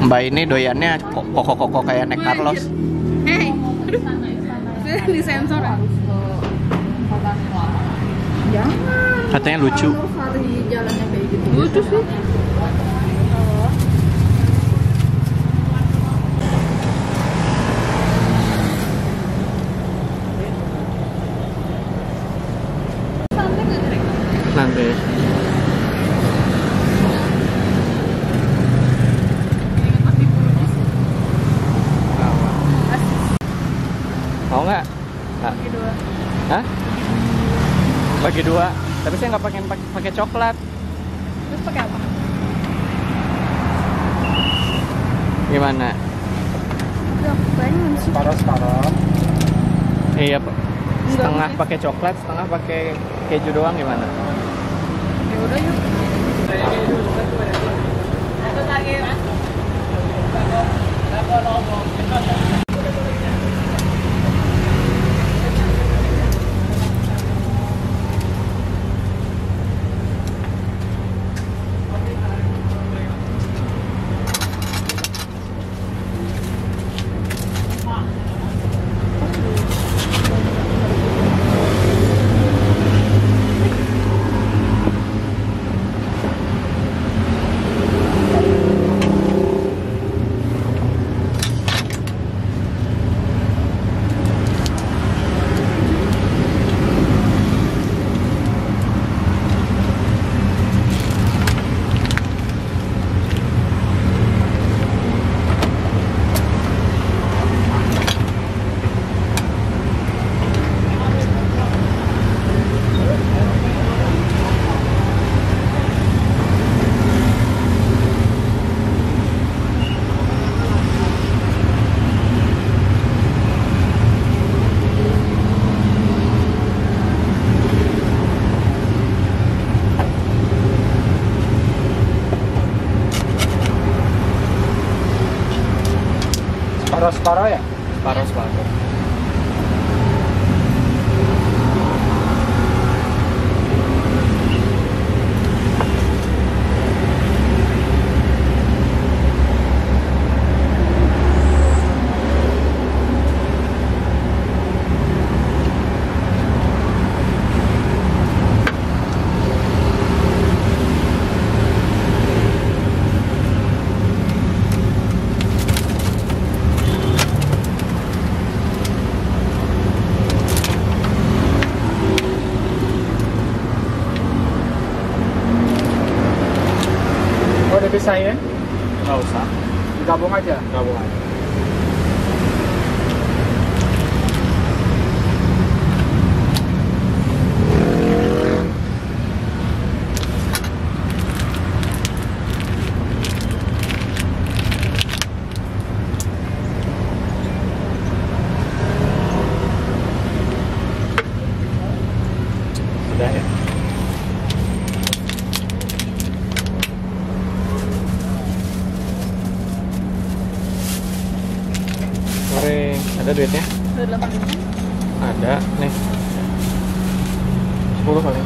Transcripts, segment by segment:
Mbak ini doyannya kok kayak Nek Carlos. Hey. Di sensor ya? Katanya lucu. Lucu sih. Nanti. Mau nggak? Bagi dua. Hah? Bagi dua. Tapi saya nggak pengen pakai coklat. Terus pakai apa? Gimana? Separuh. Iya pak. Setengah pakai coklat, setengah pakai keju doang gimana? Ya udah yuk. Satu lagi mas. Separuh ya? Separuh. Saya nggak usah, gabung aja. Sudah ya. Ada duitnya? Ada, nih 10 kali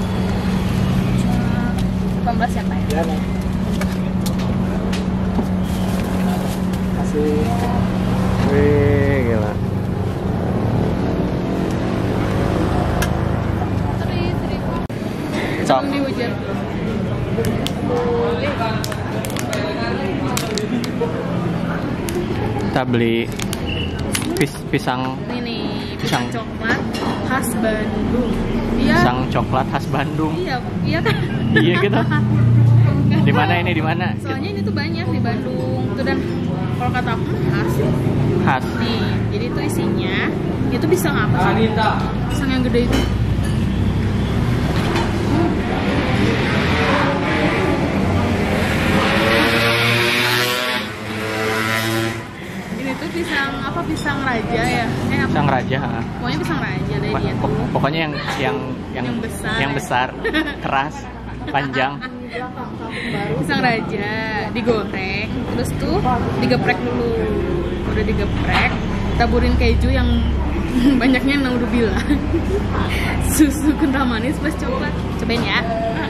18 ya Pak ya? Iya. Kasih. Wih, gila. Cok. Kita beli pisang coklat khas Bandung. Iya. Pisang coklat khas Bandung. Iya kan? Iya gitu. Di mana ini? Di mana? Soalnya ini tuh banyak di Bandung. Tuh dan kalau kata aku khas. Nih, jadi itu isinya itu pisang apa? Pisang yang gede itu. Pisang raja ya? Pisang raja. Pokoknya pisang raja deh dia tuh. Pokoknya yang besar, keras, panjang. Pisang raja digoreng, terus tuh digeprek dulu. Udah digeprek, taburin keju yang banyaknya naudzubillah. Susu kental manis plus coklat. Cobain ya.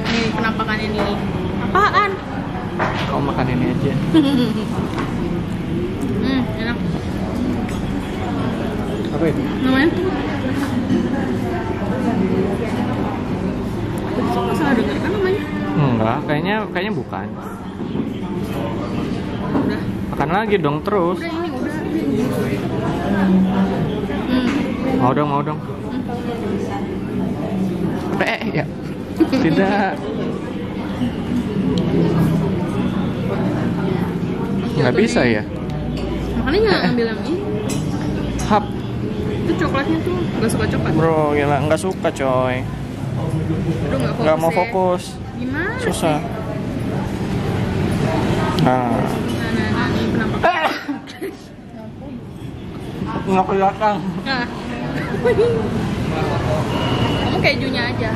Ini penampakannya nih. Apaan? Kau makan ini aja. wait. Namanya? Aku salah dengar kan namanya? Enggak, kayaknya bukan. Udah. Makan lagi dong terus. Udah ini, udah. Mau dong. Ya. Tidak. Nggak bisa ya? Makanya nggak ngambil yang ini. Hap. Itu coklatnya tuh nggak suka coklat. Bro, gila nggak suka coy. Aduh, nggak mau fokus. Gimana? Susah. Nah, ini kenapa? Nggak kelihatan. Nah. Kamu kejunya aja.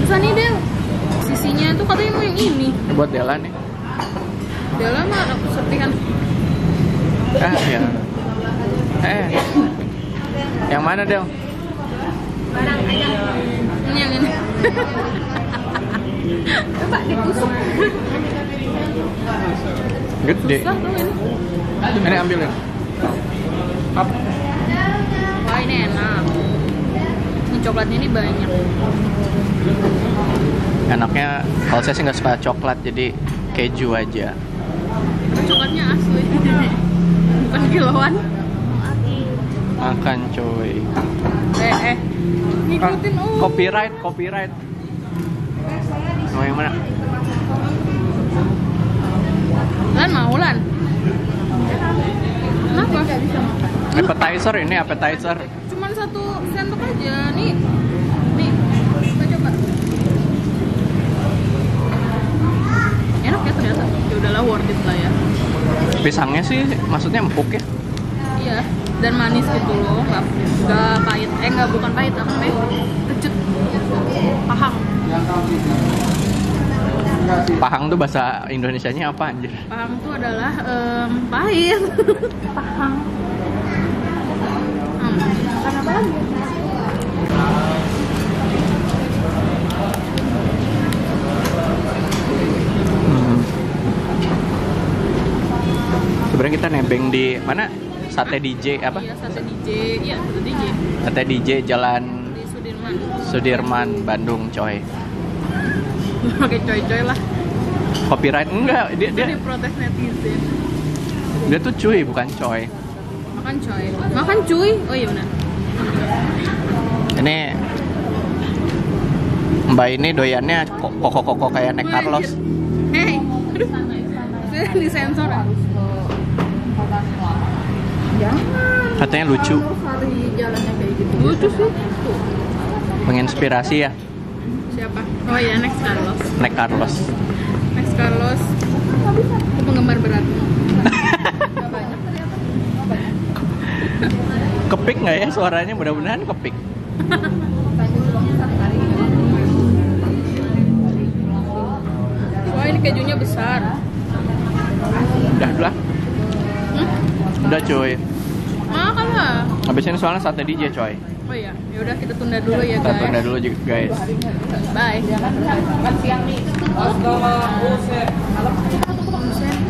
Bisa nih Del, sisinya tuh katanya mau yang ini. Buat Dela nih. Dela mah anak kesertikan. Ya. Yang mana Del? Barang aja. Ini yang ini. Coba ditusuk. Gede. Susah tuh ini. Ini ambil ya. Up. Wah ini enak. Ini coklatnya ini banyak. Enaknya kalau saya sih nggak suka coklat, jadi keju aja. Coklatnya asli, bukan kiloan. Makan coy. Ngikutin. Copyright. Mau yang mana? Lan. Kenapa? Appetizer. Cuman 1 sendok aja nih. Kita coba. Enak ya ternyata. Ya udahlah, worth it lah ya. Pisangnya sih maksudnya empuk ya. Iya, dan manis gitu loh. Enggak pahit. Bukan pahit, apa namanya? Kecut. Pahang. Pahang tuh bahasa Indonesianya apa anjir? Pahang tuh adalah pahit. Pahang. Makan apa lagi? Sebenarnya kita nebeng di mana? Sate DJ apa? Iya, Sate DJ. Sate DJ Jalan Sudirman, Bandung, coy. Pakai coy-coy lah. Copyright enggak, dia diprotes netizen. Dia tuh cuy bukan coy. Makan cuy. Oh iya benar. Ini Mbak ini doyannya kok kayak Nek Carlos. Hei. Di sensor. Katanya lucu. Lucu sih. Menginspirasi ya. Siapa? Oh iya, Nek Carlos. Itu penggemar berat. Gak banyak ternyata. Kepik nggak ya suaranya? Mudah-mudahan kepik. Wah, ini kejunya besar. Udah. Udah coy. Makan lah. Habis ini soalnya sate DJ coy. Oh iya, yaudah kita tunda dulu ya guys. Bye. Makan siang nih.